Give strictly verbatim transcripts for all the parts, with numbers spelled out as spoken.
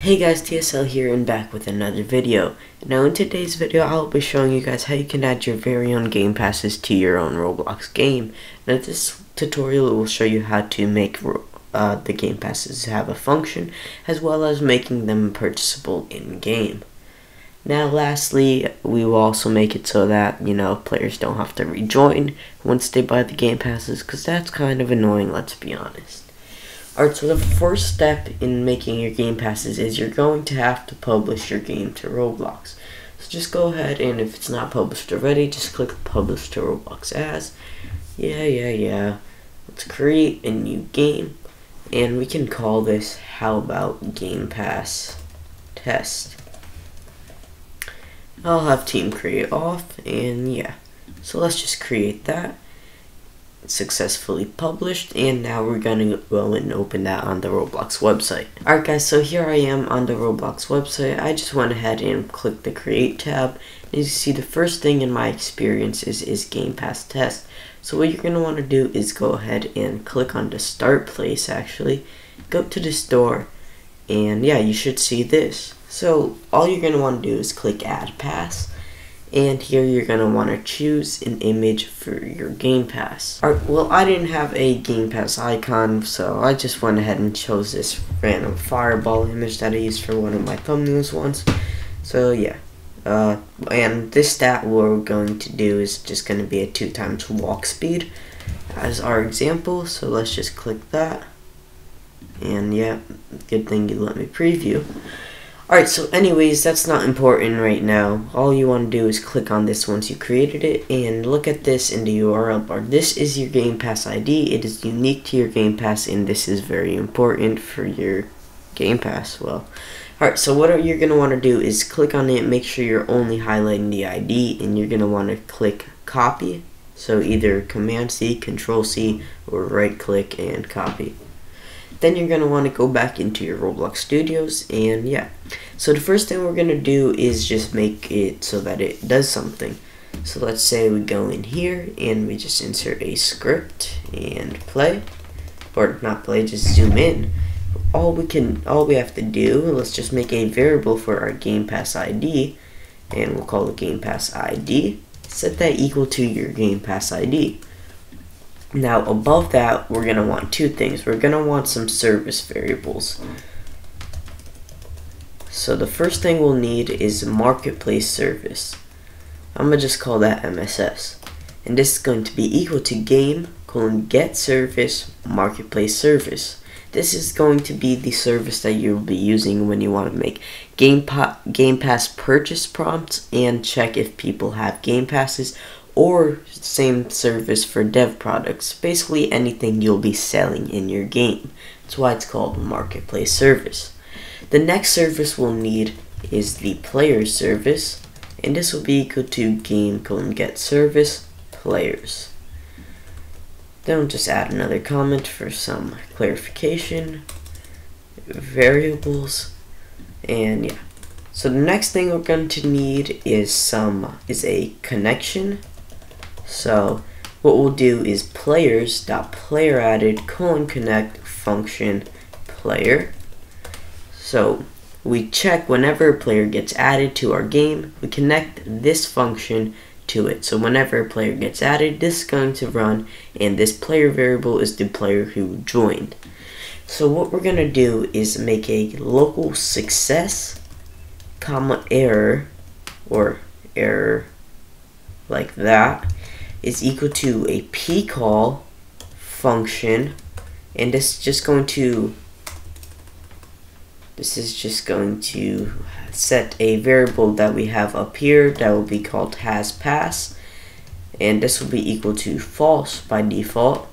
Hey guys, T S L here and back with another video. Now in today's video I'll be showing you guys how you can add your very own game passes to your own Roblox game. Now this tutorial will show you how to make uh, the game passes have a function, as well as making them purchasable in game. Now lastly, we will also make it so that, you know, players don't have to rejoin once they buy the game passes, because that's kind of annoying, let's be honest. Alright, so the first step in making your game passes is you're going to have to publish your game to Roblox. So just go ahead, and if it's not published already, just click Publish to Roblox As. Yeah, yeah, yeah. Let's create a new game, and we can call this, how about Game Pass Test. I'll have Team Create off, and yeah. So let's just create that. Successfully published, and now we're gonna go and open that on the Roblox website. Alright guys, so here I am on the Roblox website. I just went ahead and clicked the Create tab. As you see, the first thing in my experience is, is Game Pass Test. So what you're gonna want to do is go ahead and click on the Start Place, actually. Go to the store, and yeah, you should see this. So all you're gonna want to do is click Add Pass. And here you're going to want to choose an image for your Game Pass. Alright, well I didn't have a Game Pass icon, so I just went ahead and chose this random fireball image that I used for one of my thumbnails once. So yeah, uh, and this stat what we're going to do is just going to be a two times walk speed as our example. So let's just click that. And yeah, good thing you let me preview. Alright, so anyways, that's not important right now. All you want to do is click on this once you created it, and look at this in the U R L bar. This is your Game Pass I D. It is unique to your Game Pass, and this is very important for your Game Pass. Well, alright, so what you're going to want to do is click on it, make sure you're only highlighting the I D, and you're going to want to click copy. So either Command-C, Control-C, or right-click and copy. Then you're going to want to go back into your Roblox Studios, and yeah. So the first thing we're going to do is just make it so that it does something. So let's say we go in here, and we just insert a script, and play. Or not play, just zoom in. All we can, all we have to do, let's just make a variable for our Game Pass I D, and we'll call it Game Pass I D. Set that equal to your Game Pass I D. Now above that, we're going to want two things. We're going to want some service variables. So the first thing we'll need is marketplace service. I'm going to just call that M S S. And this is going to be equal to game colon get service marketplace service. This is going to be the service that you'll be using when you want to make Game Pa- Game Pass purchase prompts and check if people have Game Passes, or same service for dev products. Basically anything you'll be selling in your game. That's why it's called marketplace service. The next service we'll need is the player service, and this will be equal to game colon get service players. Then we'll just add another comment for some clarification. Variables, and yeah. So the next thing we're going to need is some is a connection. So what we'll do is players.playerAdded colon connect function player. So we check whenever a player gets added to our game, we connect this function to it. So whenever a player gets added, this is going to run, and this player variable is the player who joined. So what we're going to do is make a local success, comma error, or error like that, is equal to a pcall function, and this is just going to this is just going to set a variable that we have up here that will be called has pass, and this will be equal to false by default.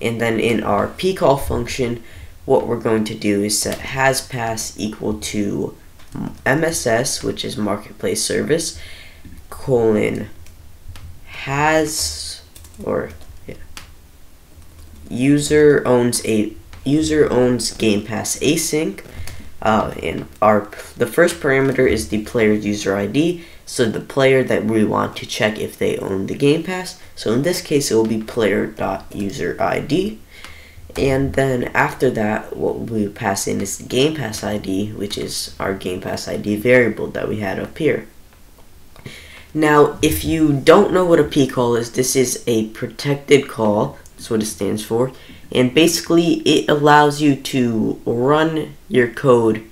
And then in our pcall function, what we're going to do is set has pass equal to M S S, which is marketplace service, colon has, or yeah, user owns a user owns Game Pass async, uh, and our the first parameter is the player's user I D, so the player that we want to check if they own the Game Pass. So in this case, it will be player dot user I D, And then after that, what we pass in is the Game Pass I D, which is our Game Pass I D variable that we had up here. Now, if you don't know what a pcall is, this is a protected call. That's what it stands for. And basically, it allows you to run your code,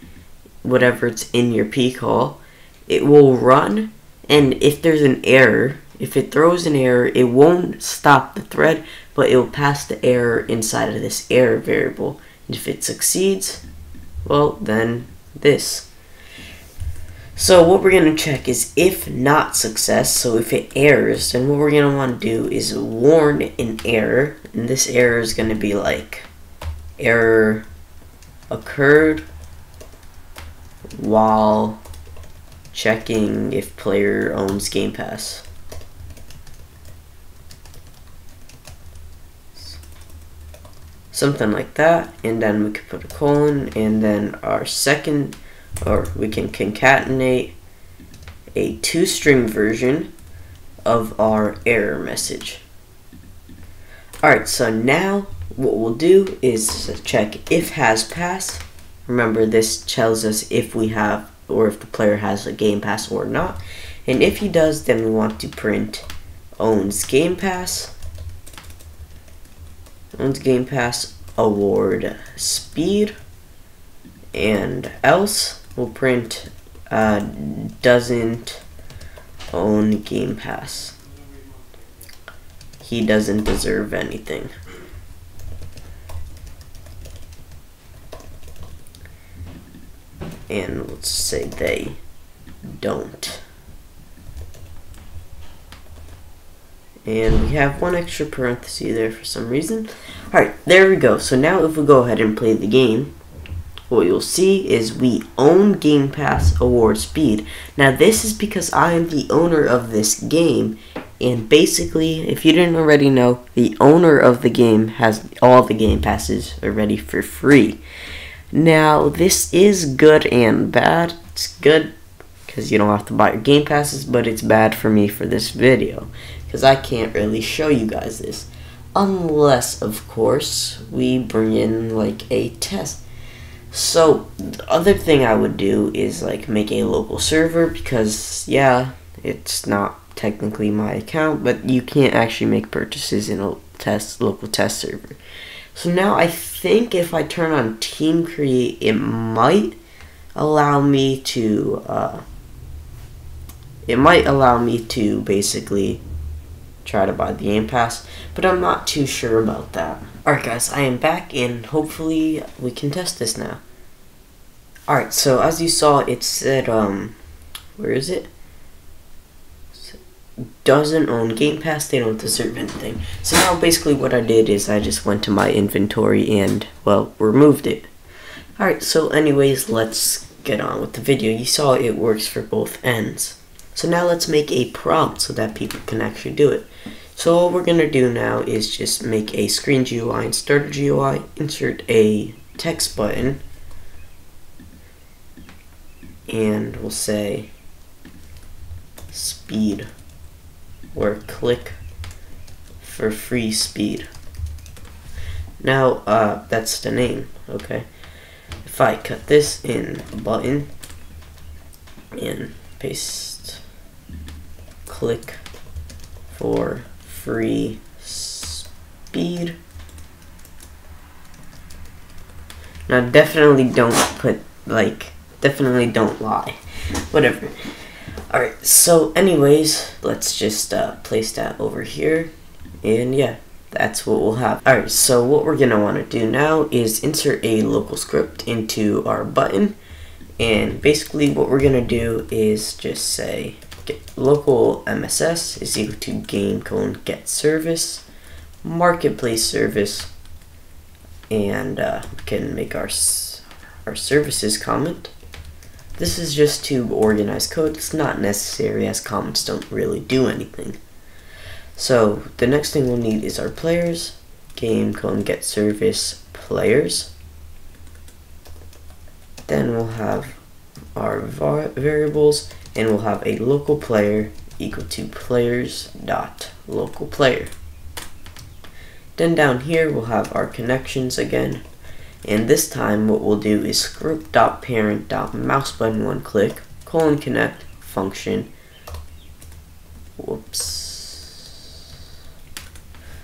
whatever it's in your pcall. It will run, and if there's an error, if it throws an error, it won't stop the thread, but it will pass the error inside of this error variable. And if it succeeds, well, then this. So what we're going to check is if not success, so if it errors, then what we're going to want to do is warn an error. And this error is going to be like, error occurred while checking if player owns Game Pass. Something like that, and then we can put a colon, and then our second, or we can concatenate a two-string version of our error message. Alright, so now what we'll do is check if has passed. Remember, this tells us if we have, or if the player has a Game Pass or not. And if he does, then we want to print owns Game Pass. Owns Game Pass award speed, and else we'll print uh, doesn't own Game Pass. He doesn't deserve anything. And let's say they don't. And we have one extra parenthesis there for some reason. Alright, there we go. So now if we go ahead and play the game, what you'll see is we own Game Pass award speed. Now this is because I am the owner of this game. And basically, if you didn't already know, the owner of the game has all the Game Passes already for free. Now this is good and bad. It's good because you don't have to buy your Game Passes, but it's bad for me for this video, because I can't really show you guys this, unless of course we bring in like a test. So the other thing I would do is like make a local server, because yeah, it's not technically my account, but you can't actually make purchases in a test local test server. So now I think if I turn on Team Create, it might allow me to uh, it might allow me to basically try to buy the Game Pass, but I'm not too sure about that. Alright guys, I am back, and hopefully we can test this now. Alright, so as you saw, it said, um, where is it? Doesn't own Game Pass, they don't deserve anything. So now basically what I did is I just went to my inventory and, well, removed it. Alright, so anyways, let's get on with the video. You saw it works for both ends. So now let's make a prompt so that people can actually do it. So all we're going to do now is just make a screen G U I and start a G U I, insert a text button, and we'll say speed, or click for free speed. Now uh, that's the name, okay. If I cut this in button and paste click for free speed. Now definitely don't put, like, definitely don't lie, whatever. Alright, so anyways, let's just uh, place that over here, and yeah, that's what we'll have. Alright, so what we're gonna want to do now is insert a local script into our button, and basically what we're gonna do is just say get local M S S is equal to game colon get service, marketplace service, and uh, we can make our our services comment. This is just to organize code. It's not necessary, as comments don't really do anything. So the next thing we'll need is our players, game colon get service players. Then we'll have our var variables, and we'll have a local player equal to players dot local player. Then down here we'll have our connections again, and this time what we'll do is group.parent.mouse button one click colon connect function. Whoops.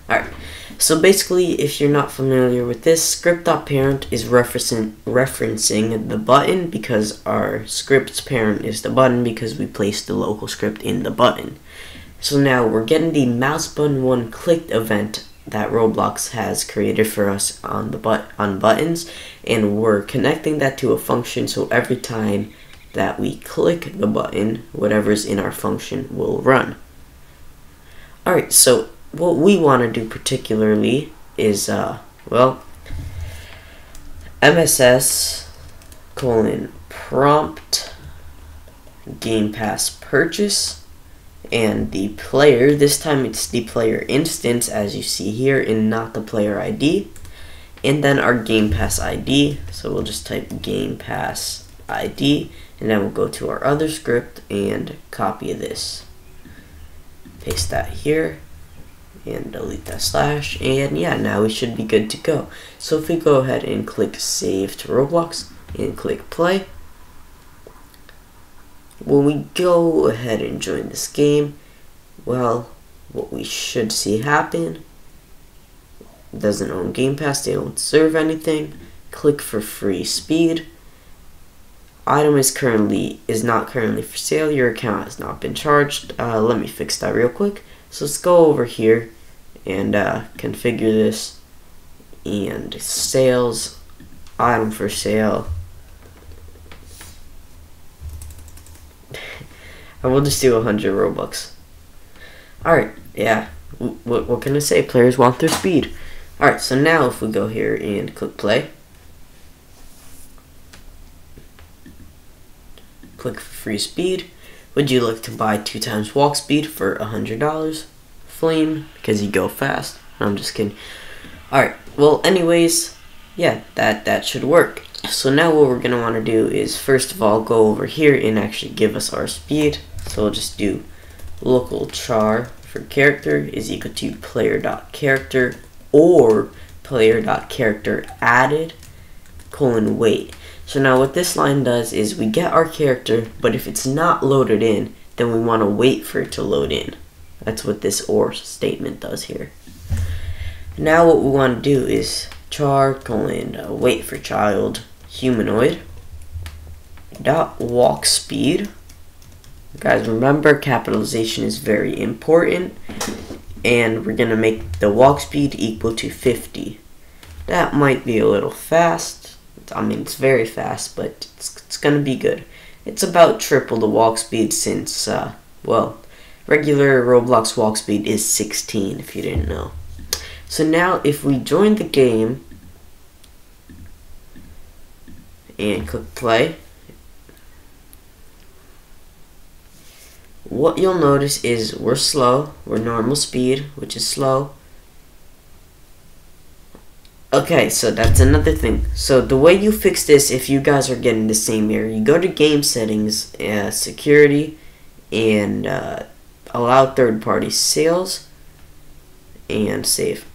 Alright, so basically if you're not familiar with this, script.parent is referencing referencing the button, because our script's parent is the button because we placed the local script in the button. So now we're getting the mouse button one clicked event that Roblox has created for us on the but on buttons, and we're connecting that to a function, so every time that we click the button, whatever's in our function will run. Alright, so what we want to do particularly is uh well M S S colon prompt Game Pass purchase, and the player, this time it's the player instance as you see here and not the player I D, and then our Game Pass I D. So we'll just type Game Pass I D, and then we'll go to our other script and copy this, paste that here, and delete that slash, and yeah, now we should be good to go. So if we go ahead and click save to Roblox and click play, when we go ahead and join this game, well, what we should see happen, doesn't own Game Pass, they don't serve anything, click for free speed, item is currently is not currently for sale, your account has not been charged. Uh, let me fix that real quick. So let's go over here and uh, configure this, and sales, item for sale, and we'll just do one hundred Robux. Alright, yeah, what, what can I say? Players want their speed. Alright, so now if we go here and click play, click for free speed, would you like to buy two times walk speed for one hundred dollars? Flame, because you go fast. No, I'm just kidding. Alright, well anyways, yeah, that, that should work. So now what we're going to want to do is first of all go over here and actually give us our speed. So we'll just do local char for character is equal to player.character or player.character added colon wait. So now what this line does is we get our character, but if it's not loaded in, then we want to wait for it to load in. That's what this or statement does here. Now what we want to do is char colon uh, wait for child humanoid dot walk speed. Guys, remember capitalization is very important, and we're gonna make the walk speed equal to fifty. That might be a little fast. I mean, it's very fast, but it's, it's gonna be good. It's about triple the walk speed since uh, well, regular Roblox walk speed is sixteen if you didn't know. So now if we join the game and click play, what you'll notice is we're slow, we're normal speed, which is slow. Okay, so that's another thing. So the way you fix this, if you guys are getting the same error, you go to game settings, uh, security, and uh, allow third party sales, and save.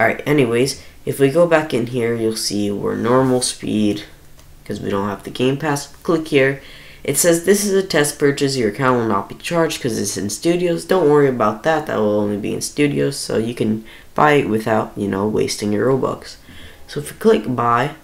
Alright, anyways, if we go back in here, you'll see we're normal speed because we don't have the Game Pass. Click here. It says this is a test purchase. Your account will not be charged because it's in Studios. Don't worry about that. That will only be in Studios, so you can buy it without, you know, wasting your Robux. So if you click buy,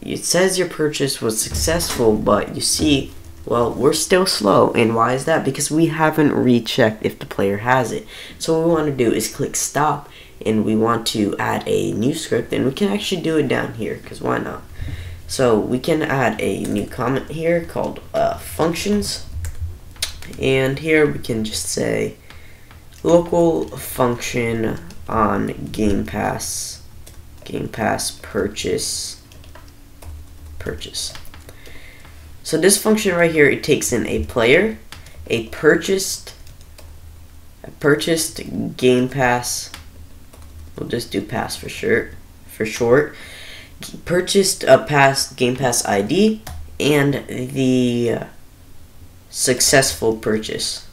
it says your purchase was successful, but you see, well, we're still slow. And why is that? Because we haven't rechecked if the player has it. So what we want to do is click stop, and we want to add a new script, and we can actually do it down here because why not. So we can add a new comment here called uh, functions, and here we can just say local function on Game Pass Game Pass purchase purchase. So this function right here, it takes in a player, a purchased, a purchased Game Pass, we'll just do pass for sure, for short, purchased a pass Game Pass I D, and the uh, successful purchase.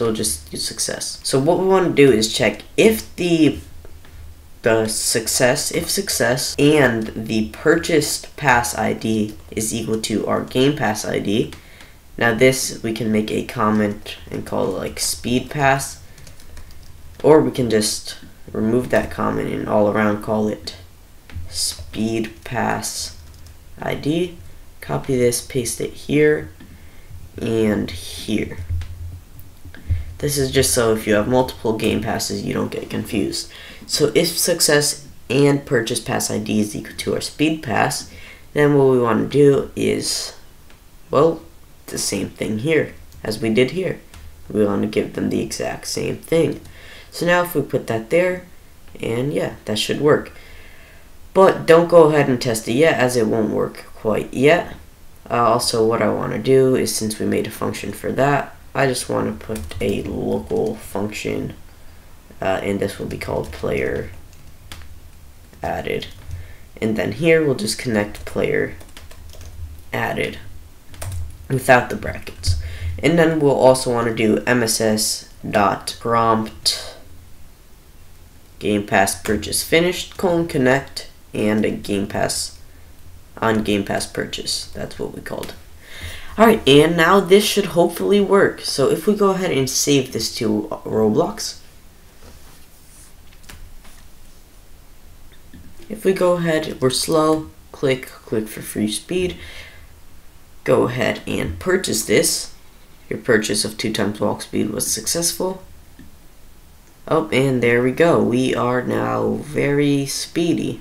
So we'll just use success. So what we want to do is check if the the success, if success and the purchased pass I D is equal to our game pass I D. Now this we can make a comment and call it like speed pass, or we can just remove that comment and all around call it speed pass I D. Copy this, paste it here and here. This is just so if you have multiple game passes you don't get confused. So if success and purchase pass I D is equal to our speed pass, then what we want to do is, well, the same thing here as we did here. We want to give them the exact same thing. So now if we put that there, and yeah, that should work. But don't go ahead and test it yet, as it won't work quite yet. Uh, also, what I want to do is, since we made a function for that, I just want to put a local function, uh, and this will be called player added. And then here we'll just connect player added without the brackets. And then we'll also want to do M S S dot prompt game pass purchase finished colon connect and a game pass on game pass purchase. That's what we called. Alright, and now this should hopefully work. So if we go ahead and save this to Roblox, if we go ahead, we're slow, click click for free speed, go ahead and purchase this. Your purchase of two times walk speed was successful. Oh, and there we go. We are now very speedy.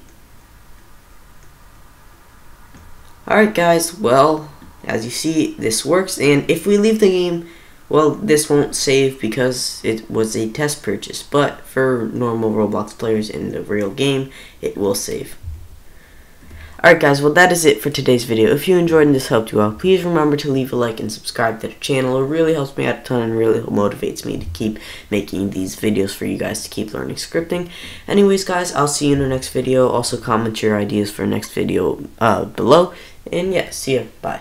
Alright guys, well, as you see, this works. And if we leave the game, well, this won't save because it was a test purchase. But for normal Roblox players in the real game, it will save. Alright guys, well that is it for today's video. If you enjoyed and this helped you out, please remember to leave a like and subscribe to the channel. It really helps me out a ton and really motivates me to keep making these videos for you guys to keep learning scripting. Anyways guys, I'll see you in the next video. Also comment your ideas for next video uh, below. And yeah, see ya. Bye.